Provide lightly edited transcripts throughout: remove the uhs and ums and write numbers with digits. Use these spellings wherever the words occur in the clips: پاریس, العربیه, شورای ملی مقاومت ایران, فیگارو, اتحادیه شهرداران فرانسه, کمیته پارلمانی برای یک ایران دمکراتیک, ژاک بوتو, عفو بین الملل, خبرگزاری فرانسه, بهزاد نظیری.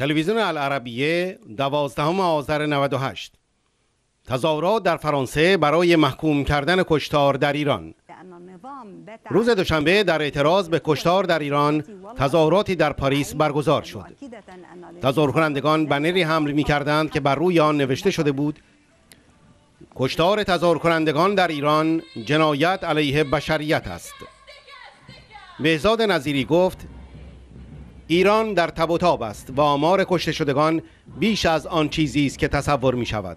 تلویزیون العربیه 12 آذر 98. تظاهرات در فرانسه برای محکوم کردن کشتار در ایران. روز دوشنبه در اعتراض به کشتار در ایران تظاهراتی در پاریس برگزار شد. تظاهر کنندگان بنری حمل می کردند که بر روی آن نوشته شده بود کشتار تظاهر کنندگان در ایران جنایت علیه بشریت است. بهزاد نظیری گفت ایران در تب و تاب است و آمار کشته شدگان بیش از آن چیزی است که تصور می شود.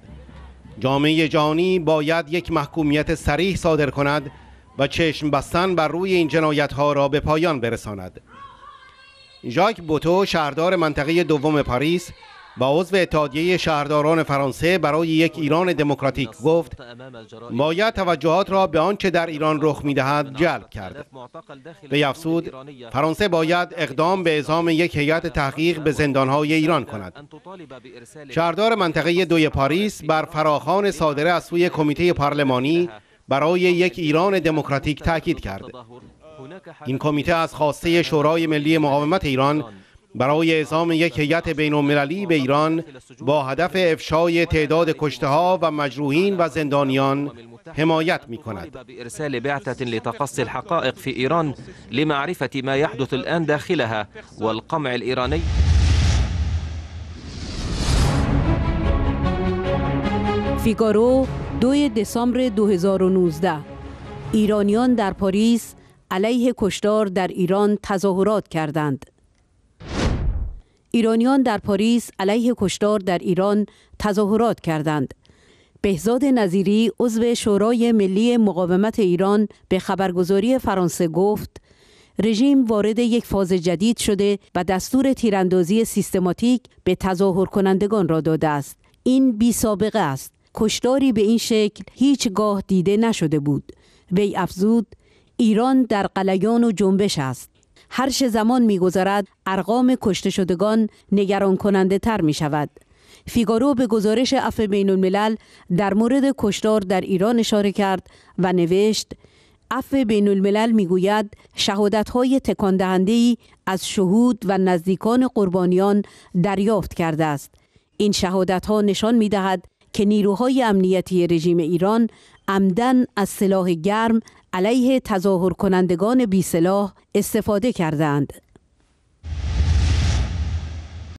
جامعه جهانی باید یک محکومیت صریح صادر کند و چشم بستن بر روی این جنایت‌ها را به پایان برساند. ژاک بوتو شهردار منطقه دوم پاریس و عضو اتحادیه شهرداران فرانسه برای یک ایران دموکراتیک گفت باید توجهات را به آنچه در ایران رخ می‌دهد جلب کرد. وی افزود فرانسه باید اقدام به اعزام یک هیئت تحقیق به زندان‌های ایران کند. شهردار منطقه دوی پاریس بر فراخوان صادره از سوی کمیته پارلمانی برای یک ایران دموکراتیک تاکید کرد. این کمیته از خواسته شورای ملی مقاومت ایران برای اعزام یک هیئت بین‌المللی به ایران با هدف افشای تعداد کشته‌ها و مجروحین و زندانیان حمایت می‌کند. بإرسال بعثة لتقصي الحقائق في إيران لمعرفة ما يحدث الآن داخلها والقمع الإيراني. فیگارو 2 دسامبر 2019. ایرانیان در پاریس علیه کشتار در ایران تظاهرات کردند. بهزاد نظیری عضو شورای ملی مقاومت ایران به خبرگزاری فرانسه گفت رژیم وارد یک فاز جدید شده و دستور تیراندازی سیستماتیک به تظاهر کنندگان را داده است. این بی سابقه است. کشتاری به این شکل هیچگاه دیده نشده بود. وی افزود ایران در غلیان و جنبش است. هر چه زمان می‌گذرد ارقام کشته شدگان نگران کننده تر می شود. فیگارو به گزارش عفو بین الملل در مورد کشتار در ایران اشاره کرد و نوشت عفو بین الملل می گوید شهادت‌های تکان دهنده‌ای از شهود و نزدیکان قربانیان دریافت کرده است. این شهادت‌ها نشان می‌دهد که نیروهای امنیتی رژیم ایران عمداً از سلاح گرم علیه تظاهر کنندگان بی سلاح استفاده کردند.